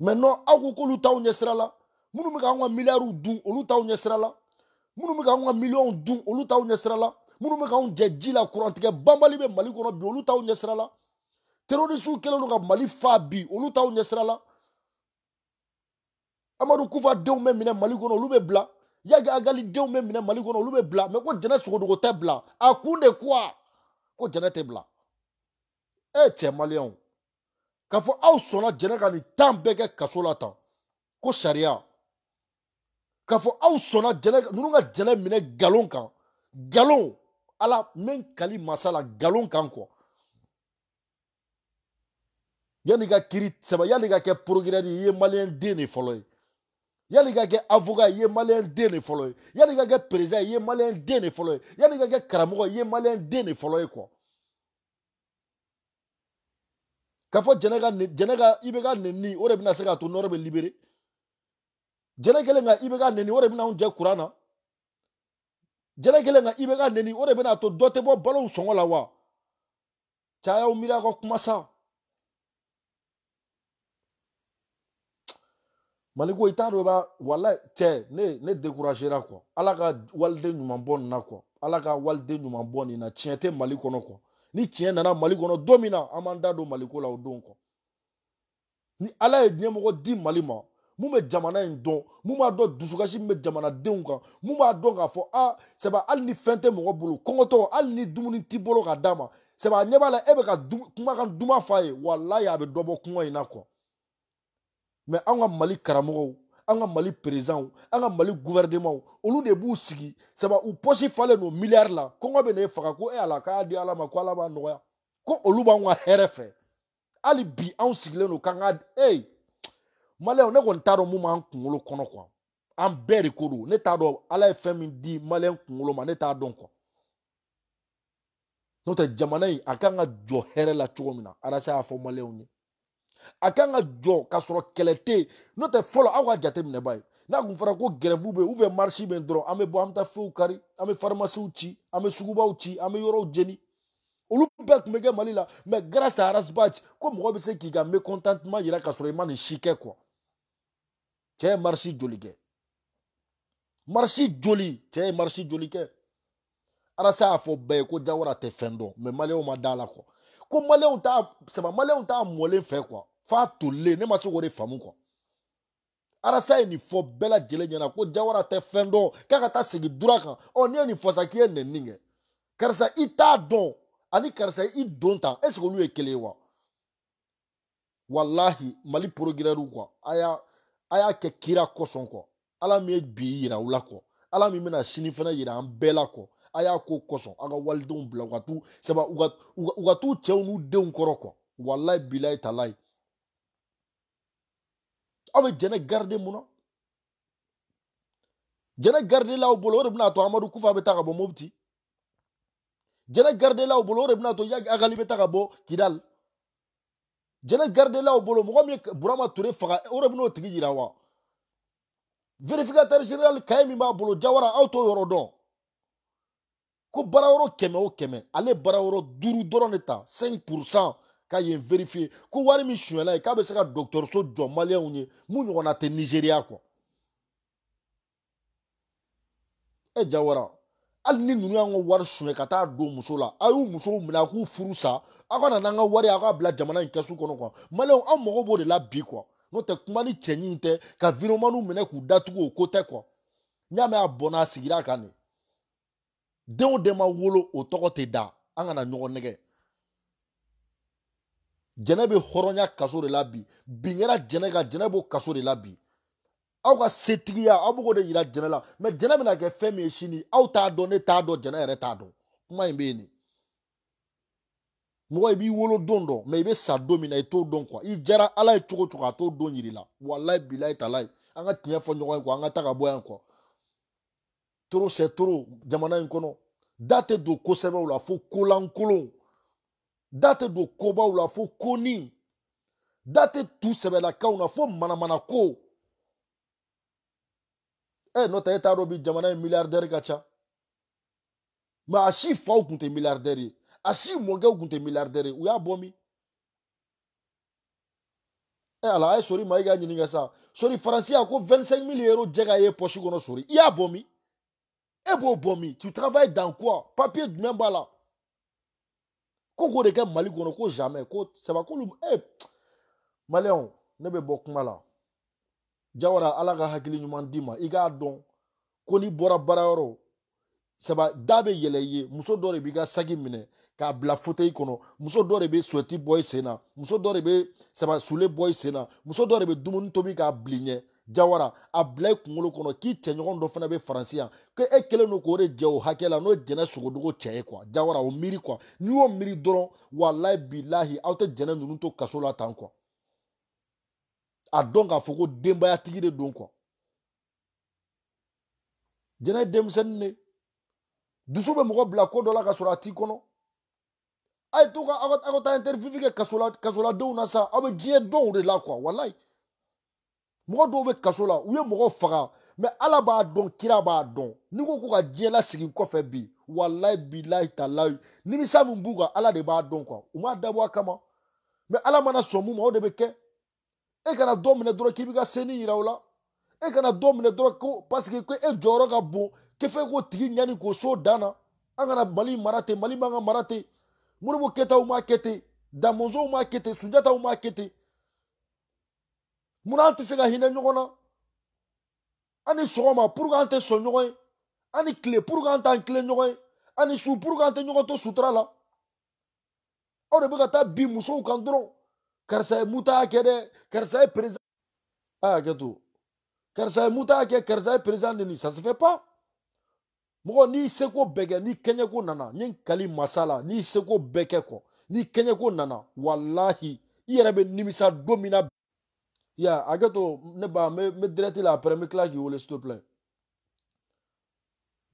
maintenant aw ko k'olu t'aw ɲɛsira la minnu bɛ k'anw ka miliyariw dun olu t'aw ɲɛsira la Mounou mika on a million dun, olu ta ou nesrala. Mounou mika on djedji la courantike, bambali be mali kono bi, olu ta ou nesrala. Terrorisou kele nou ka mali fabi, olu ta ou nesrala. Amadou Koufa de ou men mine mali kono, olu be bla. Yaga agali de ou men mine mali kono, olu be bla. Mais ko djene sokodogo te bla. A kounde kwa? Ko djene te bla. Eh tse malion. Kafo aw sona djene ka ni tambeke kasola tan. Ko sharia. K'a fɔ aw sɔnna jɛnɛ ninnu ka jɛnɛ minɛ galon kan galon Ala men kali masala galon kan kɔ yanni ka kiri saba yanni ka kɛ procureur ye i ye maliyɛn den de fɔlɔ ye yanni ka kɛ avocat ye i ye maliyɛn den de fɔlɔ ye yanni ka kɛ président ye i ye maliyɛn den de fɔlɔ ye yanni ka kɛ karamɔgɔ ye i ye maliyɛn den de fɔlɔ ye kɔ k'a fɔ jɛnɛ ka jɛnɛ ka i bɛ ka nɛni o de bɛna se k'a to nɔrɔ bɛ libéré. Jele kelenga ibega neni ore bina unje kurana. Jele kelenga ibega neni ore bina to dote bo balo usongo la wa. Chaya umira kwa kumasa. Maliko itaro ba wala te ne ne découragera quoi. Alaka walde nyumambon na quoi. Alaka walde nyumambon ina tiente maliko no quoi. Ni tienne na maliko no domina amanda do maliko la odon quoi. Ni ala ednye moko di malima. Moume jamana indon. Mouma do dusugashi me jamana deunga. Mouma donga fo a c'est pas al ni fente moko bolo. Kongoto al ni dumuni tibolo ka dama. C'est pas nyebala ebe ka kuma kan duma faye wala ya be dobo kuma ina quoi. Mais on a Mali Karamo, on a Mali président, on a Mali gouvernement. Au lieu de bouger, c'est pas où possible fallait nos milliards là. Comment ben Fakako et Alaka dit Alama quoi là-bas noya. Quand au lieu on a R F. Ali bi on sigle nos Kanad. Hey, Malais on est content au moment qu'on le connaît quoi. En berre kodo, ne t'adore. Allah F M dit Malais qu'on le manie t'adore quoi. Notre Jamanais a quand on joue R F la chouamina. Arasa a formé on. Akanga jo kasoro kelete no te follow awa jate minebay na kumfara ko grève be ou ve marché ben dro ame bo amta feu kari ame pharmacie uchi ame suguba uchi ame yoro jeni olu belt mege malila mais grâce à Rasbach comme robe se ki ga mécontentement ira kasoro man chique quoi tiens marché jolike marché joli tiens marché jolike ara sa fo be ko jawara te fendo mais malé o madala quoi comme malé on ta c'est pas malé on ta molé fait quoi. Fatulé, ne m'a sauvé femme quoi. Arasa il faut bella gelena ko jawara te fendo kakata sigi duraka on est ni fosa qui est ninge. Car ça ita don ani car ça il don ta est-ce que lui est kelewa. Wallahi mali progreru quoi. Aya aya ke kira koson quoi. Ala mi biira ou la quoi. Ala mi mena sinifena yira en bella quoi. Aya ko koson aga waldon blawatu c'est ba ugat ugatu cheonu de onkoro quoi. Wallahi bilay talai. Awe jene garde muna. Jene garde la ou bolo rebna to Amadou Koufa beta kabo mobti. Jene garde la ou bolo rebna to Yag Agali beta kabo kidal. Jene garde la ou bolo mwami Burama Touré faga orebno tigi jirawa. Vérificateur général Kaemi ma bolo jawara auto yorodon. Ko baraworo keme o keme. Ale baraworo duru doroneta cinq pour cent. Quand il vérifie, quand on a mis sur là, quand c'est un docteur sur John Malien, on a été Nigeria quoi. Et Jawara, al ni nous n'avons voir sur les quatre deux musola, ayou muso menaku furusa, avant on a n'anga voir et avant blague jamana inkasu kono quoi. Malien on a mangé de la bi quoi. Notre kumani tcheni inte, quand virement nous menaku datu au côté quoi. N'yame a bona sigira kani. Dès on demande wolo autorité da, angana n'yongo nege. Jenebe horonya kaso de labi bingera jenega jenebo kaso de labi awka setigia abugo de ira jenela mais jenebe na ke femi eshini awta donné ta do jena re ta do kuma imbeni mo ibi wolo dondo mais ibe sa domina eto don quoi il jara ala etoko tuka to don yirila wallahi billahi talai anga tiya fo nyoko ko anga taka boyan ko toro c'est toro jamana nkono date do kosebe ou la fo kolankolon date do koba ou la fo koni date tout sebe la ka ou na fo manamana ko eh no ta eta robi jamana milliardaire gacha ma ashi fa ou kunte milliardaire ashi monga ou kunte milliardaire ou ya bomi eh ala ay sori ma iga nyininga sa sori français ako vingt-cinq mille euros djega ye poche kono sori ya bomi eh bo bomi tu travailles dans quoi papier du même bala. Koko de ka Mali kono ko jamais ko ça va ko lu eh Malion ne be bokmala Jawara ala ga hakili nyuman dima iga don koni bora bararo ça va dabe yeleye muso dore biga sagi mine ka bla fauteuil kono muso dore be souhaiti boy sena muso dore be ça va soule boy sena muso dore be dumun tobi ka blinye Jawara a blai kungolo kono ki tchenyon do fana be fransian ke ekele no kore djew hakela no djena sugodugo tcheye kwa Jawara o miri kwa ni o miri doron wallahi billahi auto djena nunu to kasola tan kwa a donga foko demba ya tigi de don kwa djena demsen ne duso be moko blako dola kasola ti kono ay to ka agot agot interview ke kasola kasola do na sa abe djie don de la kwa wallahi moko do be kaso la ou ye moko faga mais ala b'a don kira b'a don ni ko ko ka diɲɛ lasigi kɔfɛ bi wallahi billahi talahi nimisa min b'u kan ala de b'a don quoi u ma dabɔ a kama mais ala mana sɔn mun ma o de bɛ kɛ E kana dɔ minɛ dɔrɔn k'i b'i ka seni yira o la. E kana dɔ minɛ dɔrɔn ko parce que ko e jɔyɔrɔ ka bon k'e fɛ k'o tigi ɲani k'o so dan na. An kana Mali mara ten, Mali man ka mara ten. Modibo Keyitaw m'a kɛ ten, Damɔzɔnw m'a kɛ ten, Sunjataw m'a kɛ ten. Munna an tɛ se ka hinɛ ɲɔgɔn na? An ni sɔgɔma pour qu'an tɛ sɔn ɲɔgɔn ye, an ni tile pour qu'an t'an tile ɲɔgɔn ye, an ni su pour qu'an tɛ ɲɔgɔn to sutura la. Aw de bɛ ka taa bin musow kan dɔrɔn. Karisa ye muta kɛ dɛ, karisa ye président. Ah, hakɛto. Karisa ye muta kɛ, karisa ye président de ni, ça se fait pas. Mɔgɔ n'i seko bɛɛ kɛ, ni kɛɲɛko nana, n ye n kali masa la, n'i seko bɛɛ kɛ kɔ, ni kɛɲɛko nana, walahi, i yɛrɛ bɛ nimisa don min na. Ya, hakɛto, ne ba, me me direct la après, me kila k'i wele s'il te plaît.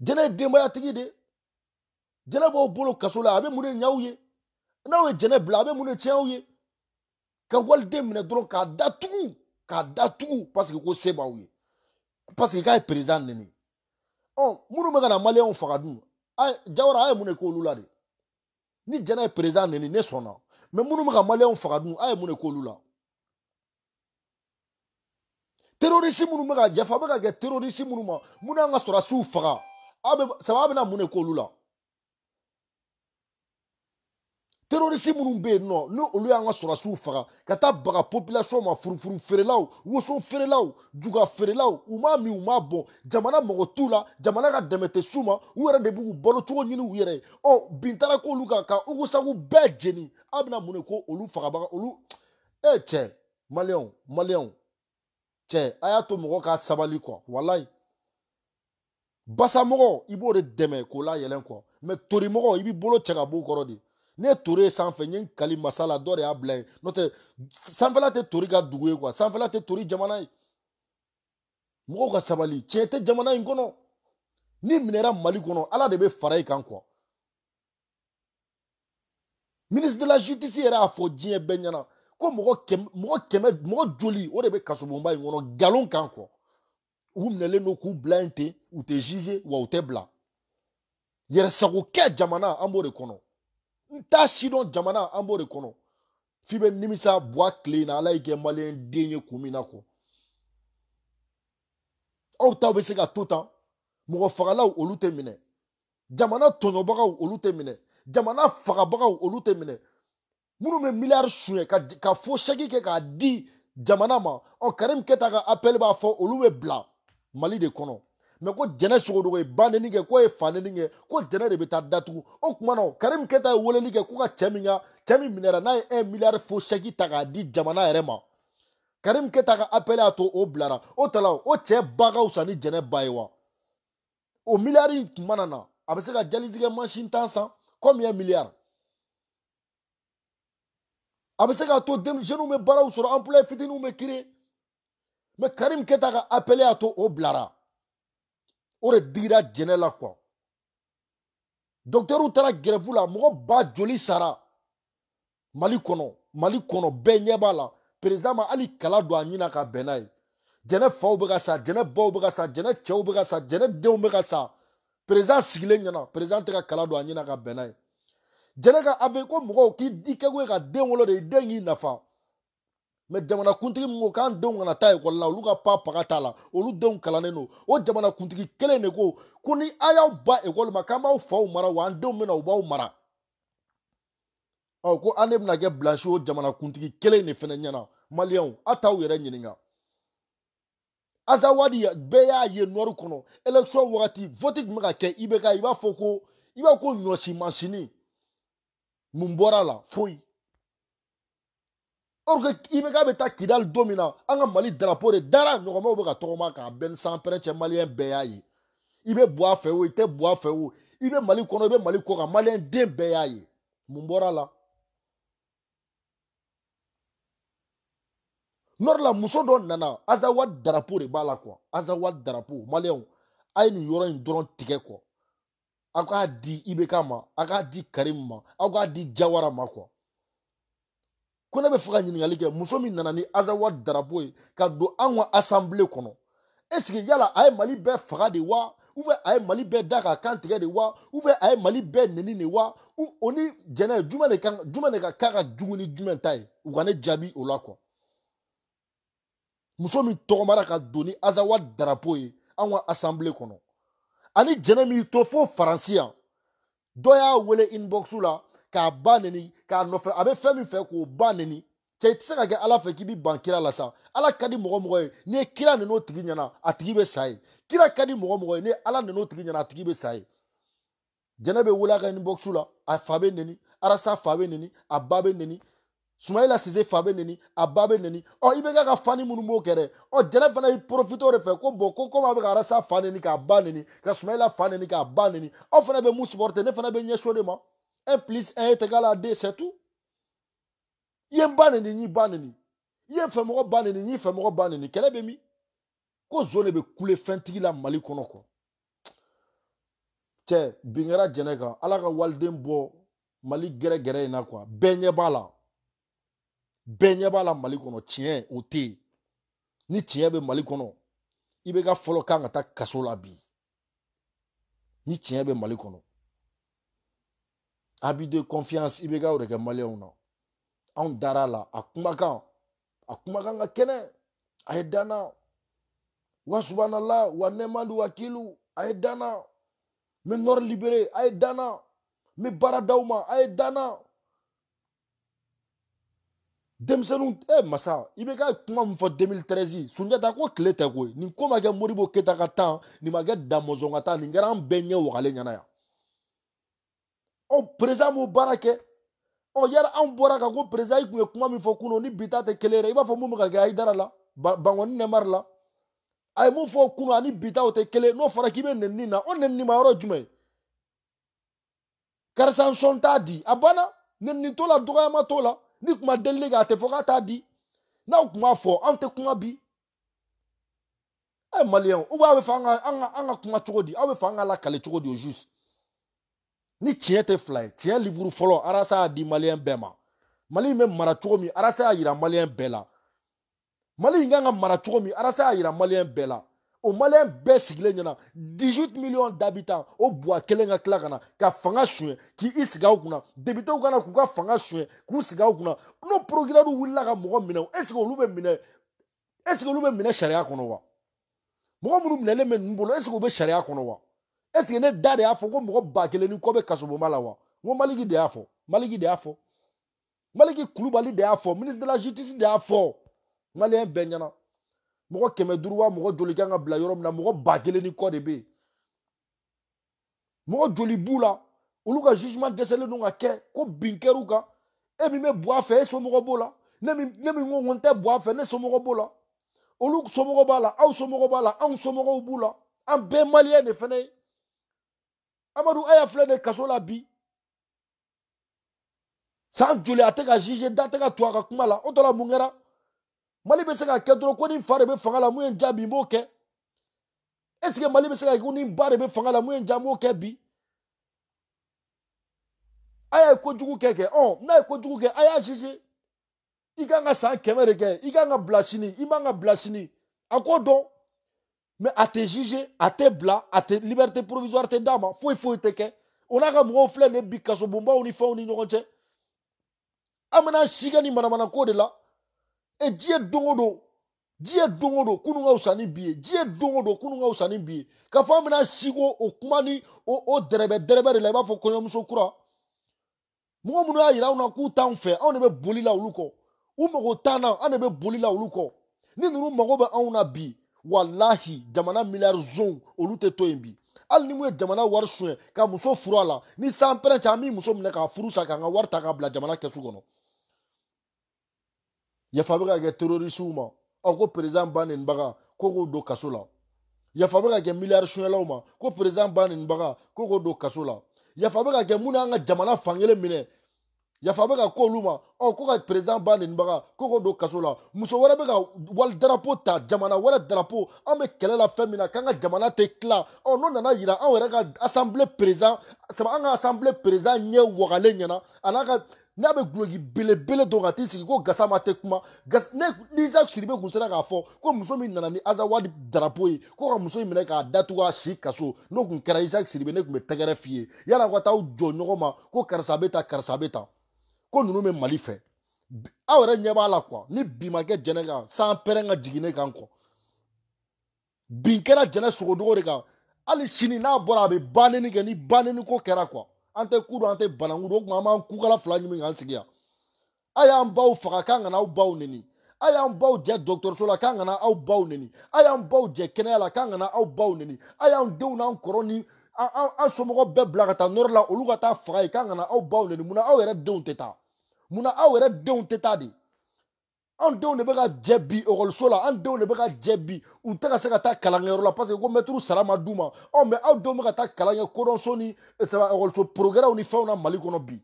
Jɛnɛ ye denbayatigi de ye. Jɛnɛ b'aw bolo kaso la, a bɛ mun de ɲɛ aw ye? N'aw ye jɛnɛ bila, a bɛ mun de tiɲɛ aw ye? Ka waliden minɛ dɔrɔn k'a datugu k'a datugu parce que ko se b'aw ye parce que k'a ye président nɛni ɔ minnu bɛ ka na maliyɛnw faga dun a Jawara a ye mun de k'olu la de ni jɛnɛ ye président nɛni ne sɔnna mɛ minnu bɛ ka maliyɛnw faga dun a ye mun de k'olu la terroriste minnu bɛ ka jafa a bɛ ka kɛ terroriste minnu ma minnu y'an ka sɔrɔdasiw faga a bɛ saba a bɛ na mun de k'olu la. Terroriste minnu bɛ yen nɔ ni olu y'an ka sɔrɔdasiw faga ka taa baga population ma furufuru feerelaw woso feerelaw juga feerelaw u m'a min u m'a bɔn jamana mago t'u la jamana ka dɛmɛ tɛ s'u ma u yɛrɛ de b'u balocogo ɲini u yɛrɛ ye ɔ bin taara k'olu kan ka ugusagu bɛɛ jeni a bɛna mun de ko olu fagabaga olu e cɛ maliyɛnw maliyɛnw cɛ a y'a to mɔgɔ ka sabali kuwa walayi basa mɔgɔ i b'o de dɛmɛ k'o layɛlɛn kuwa mɛ tori mɔgɔ i b'i bolo cɛ ka b'o kɔrɔ de. Ne touré sans faire ni kali masala d'or et ablé. Notre sans faire la tête touré gadoué quoi. Sans faire la tête touré jamanaï. Moko kasabali. Tiens tête jamanaï ngono. Ni minera mali kono. Ala debe farai kan quoi. Ministre de la Justice era afodien benyana. Ko moko kem moko kemed moko joli. O debe kasobomba ngono galon kan quoi. Ou mnele no kou blindé ou te jugé ou te bla. Yere sako ke jamana ambore kono. Nta sidon jamana ambo de kono fibe nimisa boa clé na ala ike malien denye kumina ko aw ta be se ka tout temps mɔgɔ fagala olu tɛ minɛ jamana tɔɲɔbagaw olu tɛ minɛ jamana fagabagaw olu tɛ minɛ minnu bɛ miliyari suɲɛ ka ka fo sɛki kɛ k'a di jamana ma ɔ Karim Keita ka appel b'a fɔ olu bɛ bila Mali de kɔnɔ. Mais quand Jene Sogodogo est bandé, quoi est fané, quand Jene de Beta Datou, au Kumano, Karim Keita Woleni, quoi Chemina, Chemi Minera, un milliard faux chèque tagadi, Jamana Rema. Karim Keita appelé à toi au Blara, au Talao, au Tchè Baga ou Sani Jene Baïwa. Au milliard Manana, avec la Jalizé Machine Tansan, combien milliard? Avec la Tau Dem Genoume Bara ou sur Ampoule Fitinou Mekire. Mais Karim Keita appelé à toi au Blara. On dira jene la quoi. Docteur Outara Grevou la, mougon ba joli sara. Mali kono, Mali kono, benye ba la. Président ma ali kala doa nina ka benay. Jene fa oubega sa, jene ba oubega sa, jene tche oubega sa, jene de oubega sa. Président sigile nyana, président te ka kala doa nina ka benay. Jene ka aveko mougon ki dikegwe ka de wolo de de nyi nafa. Mais jamana kuntigi mɔgɔ kan denw kana taa ekɔli la olu ka pa paga t'a la olu denw kalannen don o jamana kuntigi kelen de ko ko ni a y'aw ba ekɔli ma k'an b'aw faw mara wa an denw bɛna u b'aw mara ɔ ko an de bɛna kɛ blanchi o jamana kuntigi kelen de fana ɲɛna maliyɛnw a t'aw yɛrɛ ɲininka Azawadi bɛɛ y'a ye nɔri kɔnɔ élection wagati vote tun bɛ ka kɛ i bɛ ka i b'a fɔ ko i b'a ko ɲɔsi mansini mun bɔra a la foyi. Or que Ibeka beta kidal domina, anga Mali drapeau de dara, nous remet Ibeka tourma ka ben sans prêtre malien beyaye. Ibe bois fait ou ite bois fait ou, Ibe Mali kono Ibe Mali kora malien den beyaye. Mumbora la. Nor la muso don nana, azawad drapeau de bala quoi, azawad drapeau malien, aïe ni yora une dron ticket quoi. Aga di Ibeka ma, aga di Karim ma, aga di Jawara ma quoi. Qu'on avait fait une alléguée, Moussoumi Nanani, Azawa Daraboy, car d'où on assemblé qu'on est-ce qu'il y a là un Mali Bé Faradewa, ou un Mali Bé Dara Kantirewa, ou un Mali Bé Neninewa, ou on est Jena Jumaneka Kara Juni Jumentai, ou on est Jabi ou là quoi. muso min tɔgɔmara ka doni azawa drapeau ye an ka assemblée kɔnɔ ani jɛnɛ min to fo faransi yan dɔ y'a wele inbox la k'a ba neni k'a nɔfɛ a bɛ fɛn min fɛ k'o ba neni cɛ i tɛ se ka kɛ ala fɛ k'i bi ban kira la sa ala ka di mɔgɔ mɔgɔ ye n'i ye kira neni o tigi ɲɛna a tigi bɛ sa ye kira ka di mɔgɔ mɔgɔ ye n'i ye ala neni o tigi ɲɛna a tigi bɛ sa ye jɛnɛ bɛ wele a ka inbox la a fa bɛ neni arasa fa bɛ neni a ba bɛ neni Soumaïla Cissé Fabé neni, Ababé neni. Oh, il bega ka fani mounumbo kere. Oh, jene fana il profite au refaire. Ko boko, ko ma bega rasa fani ni ka ba neni. Ka Soumaïla fani ni ka ba neni. Oh, fana be mou supporter, ne fana be nye chode ma. un plus un est égal à deux, c'est tout. Yen ba neni, ni ba neni. Yen femoro ba neni, ni femoro ba neni. Kele be mi? Ko zone be koule fentigi la mali kono ko. Tche, bingera jene ka. Ala ka walden bo. Mali gere gere ina kwa. Benye ba la. Benye ba la mali kono tien o te ni tien be mali kono ibe ka folo ka ngata kaso la bi ni tien be mali kono abi de confiance ibe ka o de ka mali ona on dara la akumaka akumaka ngakene aidana wa subhanallah wa nemandu wakilu aidana me nor libéré aidana me baradauma aidana Demselun, eh, massa, il me gagne tout le monde en deux mille treize. Sounia d'accord, clé t'es quoi? Ni comme à Moribo Ketakatan, ni ma guette d'Amazonata, ni grand beignet au Raleigh. On présente au baraque. On y a un borakago présent, il me comme il faut qu'on y bitate et qu'elle est. Il va falloir me regarder là. Bangoni n'est marre là. Aïe, mon faut qu'on y bitate et qu'elle est. Non, Farakime n'est ni na. On n'est ni marre du mais. Car ça en sont à dit. Abana, n'est ni tola, droit ma tola. Ni kuma deli ga te foka ta di na kuma fo an te kuma bi ay malien o ba be fanga an an kuma choko di awe fanga la kale choko di au juste ni tie te fly tie livre folo arasa di malien bema mali même mara choko mi arasa yira malien bela mali nganga mara choko mi arasa yira malien bela o malien be sigle nyana dix-huit millions d'habitants o bois kelenga klakana ka fanga chwe ki isga okuna debito okana ku ka fanga chwe ku siga okuna no programme willa ka mogo mina est-ce que olube mina est-ce que olube mina sharia kono wa mogo munu mina le men mbolo est-ce que obe sharia kono wa est-ce que ne dare afo ko mogo bakele ni ko be kasobo mala wa ngo maligi de afo maligi de afo maligi kulubali de afo ministre de la justice de afo malien benyana Moko Kemeduwa, Moko Jolikanga Blayorom, Moko Bageleni Kodebe. Moko Jolibula, Uluka jugement de celle non à quai, ko Binkeruka, et mime boife, et somogobola, Nemi monte boife, et somogobola. Oluk somogobala, au somogobala, en somogobula, en ben malien et fene. Amadou Ayafle de Kasolabi. Sans Joliatega jige, datega tuaga kumala, otola mungera. Mali be se ka kedro ko ni fare be fanga la mu en jabi mo ke est-ce que mali be se ka ko ni bare be fanga la mu en jamo ke bi aya ko jugu keke on na ko jugu ke aya jiji iganga sa kemere ke iganga blashini imanga blashini akodo mais à te juger à te bla à te liberté provisoire te dama foi foi te ke on a comme reflet ne bikaso bomba on y fait on y ngonche amana shigani manamana ko de la Et Dieu dongo, Dieu dongo, kununga usani biye, Dieu dongo, kununga usani biye. Kafa mena shigo okumani o o derebe derebe releva fokonya musokura. Mungu muna ira unaku taunfe, anebe bolila uluko. Umago tana, anebe bolila uluko. Ni nuru mago ba aunabi. Wallahi, jamana milar zong olute toimbi. Al ni mwe jamana warshwe ka muso furala. Ni sampere chami muso mneka furusa kanga warta kabla jamana kesugono. Ya fabrique des terroristes ou ma, encore présent ban n'baga, koko do kasola. Ya fabrique des milliards chouela ou ma, koko présent ban n'baga, koko do kasola. Ya fabrique des mounanga jamana fangele mine. Ya fabrique des koluma, encore présent ban n'baga, koko do kasola. Musowara bega wal drapeau ta jamana wala drapeau, ame kela la femina kanga jamana tekla. Oh non nana yira, on rega assemblée présent, c'est ma anga assemblée présent nye wagale nyana, anaga N'abe glogi bele bele dorati si ko gasama tekuma gas ne déjà siribe kunsera ka fo ko musomi nanani azawadi drapeau ko musomi mena ka datuwa shikaso no kun kera Isaac siribe ne kun tegere fie yala ko taw jonnyoma ko karsabeta karsabeta ko nunu me mali fe aw re nyeba la kwa ni bimake jenega san pere nga jigine kan ko binkera jena sugodo re ka ali sini na bora be baneni ke ni baneni ko kera kwa ante kudu ante banangudo mama ku kala flanyi mi ngan sigia ayam baw faka kan na baw neni ayam baw je docteur sola kan na baw neni ayam baw je kenela kan na baw neni ayam do na koroni a somogo be blagata norla oluga ta faka kan na baw neni muna aw re don teta muna aw re don teta di an don ne bega jebi orol sola an don ne bega jebi un taka se kata kalangero la parce que ko metru salama duma on me aw don me kata kalangero koron soni e se va orol so progrès ni fauna mali kono bi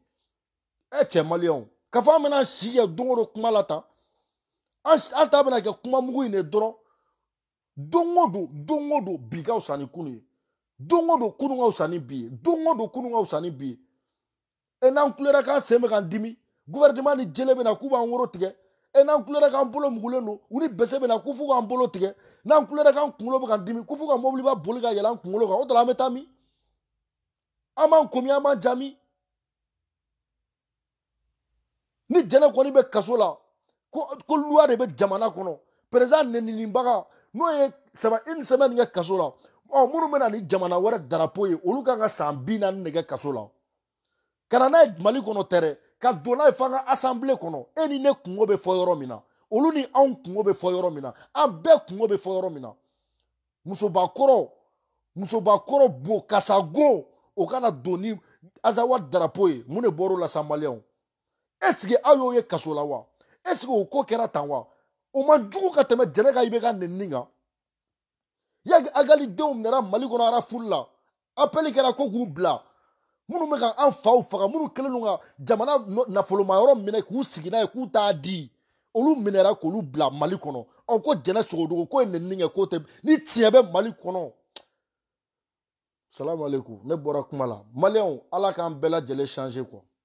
e che malion ka fa mena siya dongoro kuma lata an alta bena ke kuma mugu ne doro dongodo dongodo biga usani kunu dongodo kunu nga usani bi dongodo kunu nga usani bi e na nkulera ka seme kan dimi gouvernement ni jelebe na kuba ngoro tige et nous avons polo mouleno, ou les bessés de la Koufou en polo tigre, nous avons coulé la Koufou en demi, Koufou en mobiliba, Bolga, Yalan, Koumolo, on l'a metami. Aman Koumiaman Jami. Ni Jana Konibe Kasola, Koulua de Jamana Kono, présent Nenimbaga, nous avons une semaine de Kasola. On m'a dit Jamana Wara Darapoye, Oluka Sambina Nega Kasola. Kanana Malikono Terre. Quand Dona Fanga assemblée kono, eni ne kungobe foyoromina, oluni an kungobe foyoromina, ambe kungobe foyoromina. Musobakoro, musobakoro bo kasago, okana doni azawa drapoe, mune boro la samaleon. Est-ce que ayoye kasolawa? Est-ce que oko kera tanwa? Omanjuko kateme jerega ibega neninga. Yag agali de omnera malikona ara fulla, apeli kera koku bla. Munu mega an faw faga munu kelunga jamana na folomayoro mine ku sigina ku ta di olu minera ko lu bla mali kono onko jena sogodo ko enninga ko te ni tiebe mali kono salam aleikum ne bora kumala malion ala kan bela jele changer quoi.